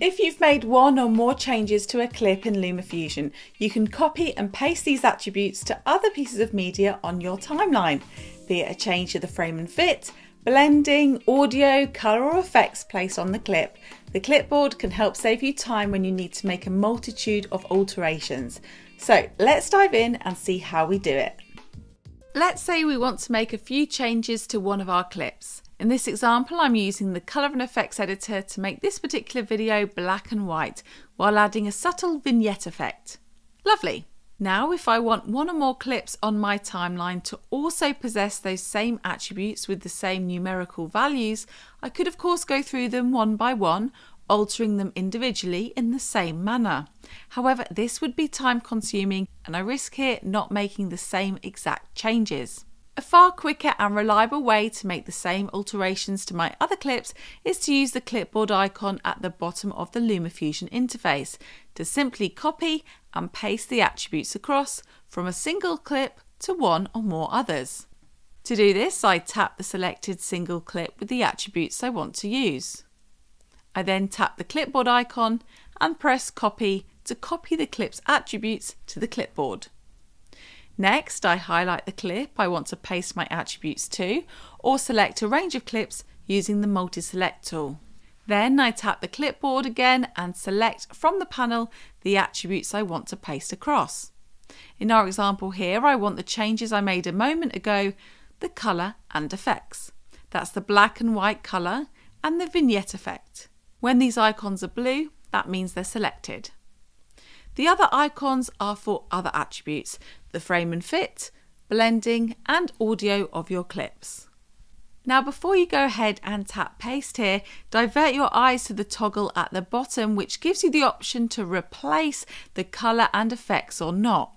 If you've made one or more changes to a clip in LumaFusion, you can copy and paste these attributes to other pieces of media on your timeline, be it a change to the frame and fit, blending, audio, colour or effects placed on the clip. The clipboard can help save you time when you need to make a multitude of alterations. So let's dive in and see how we do it. Let's say we want to make a few changes to one of our clips. In this example, I'm using the colour and effects editor to make this particular video black and white while adding a subtle vignette effect. Lovely. Now, if I want one or more clips on my timeline to also possess those same attributes with the same numerical values, I could of course go through them one by one, altering them individually in the same manner. However, this would be time consuming and I risk here not making the same exact changes. A far quicker and reliable way to make the same alterations to my other clips is to use the clipboard icon at the bottom of the LumaFusion interface to simply copy and paste the attributes across from a single clip to one or more others. To do this, I tap the selected single clip with the attributes I want to use. I then tap the clipboard icon and press copy to copy the clip's attributes to the clipboard. Next, I highlight the clip I want to paste my attributes to, or select a range of clips using the multi-select tool. Then I tap the clipboard again and select from the panel the attributes I want to paste across. In our example here, I want the changes I made a moment ago, the colour and effects. That's the black and white colour and the vignette effect. When these icons are blue, that means they're selected. The other icons are for other attributes, the frame and fit, blending and audio of your clips. Now, before you go ahead and tap paste here, divert your eyes to the toggle at the bottom, which gives you the option to replace the colour and effects or not.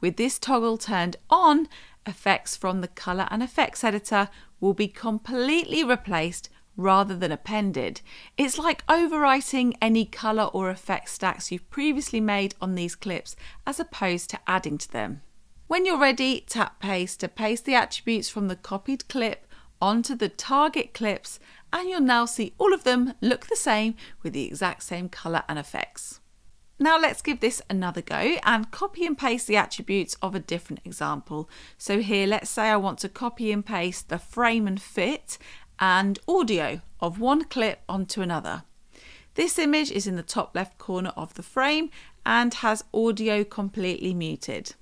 With this toggle turned on, effects from the colour and effects editor will be completely replaced rather than appended. It's like overwriting any colour or effect stacks you've previously made on these clips as opposed to adding to them. When you're ready, tap paste to paste the attributes from the copied clip onto the target clips, and you'll now see all of them look the same with the exact same colour and effects. Now let's give this another go and copy and paste the attributes of a different example. So here, let's say I want to copy and paste the frame and fit and audio of one clip onto another. This image is in the top left corner of the frame and has audio completely muted.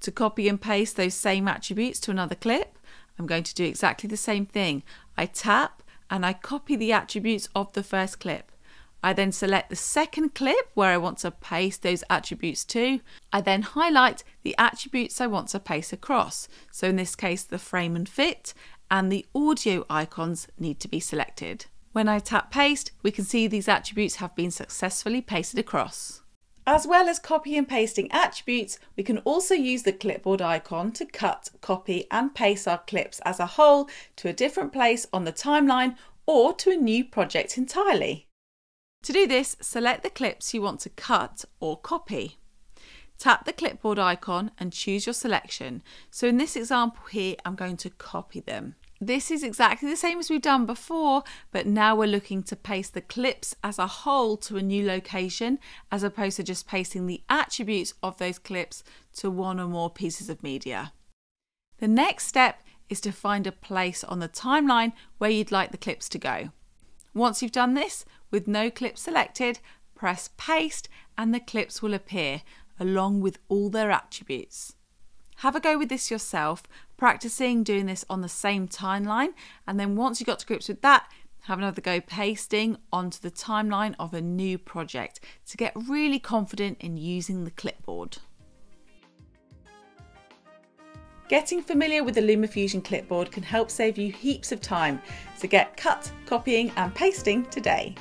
To copy and paste those same attributes to another clip, I'm going to do exactly the same thing. I tap and I copy the attributes of the first clip. I then select the second clip where I want to paste those attributes to. I then highlight the attributes I want to paste across. So in this case, the frame and fit and the audio icons need to be selected. When I tap paste, we can see these attributes have been successfully pasted across. As well as copy and pasting attributes, we can also use the clipboard icon to cut, copy and paste our clips as a whole to a different place on the timeline or to a new project entirely. To do this, select the clips you want to cut or copy. Tap the clipboard icon and choose your selection. So in this example here, I'm going to copy them. This is exactly the same as we've done before, but now we're looking to paste the clips as a whole to a new location, as opposed to just pasting the attributes of those clips to one or more pieces of media. The next step is to find a place on the timeline where you'd like the clips to go. Once you've done this, with no clip selected, press paste and the clips will appear, along with all their attributes. Have a go with this yourself, practicing doing this on the same timeline, and then once you got to grips with that, have another go pasting onto the timeline of a new project to get really confident in using the clipboard. Getting familiar with the LumaFusion clipboard can help save you heaps of time, so get cut, copying and pasting today.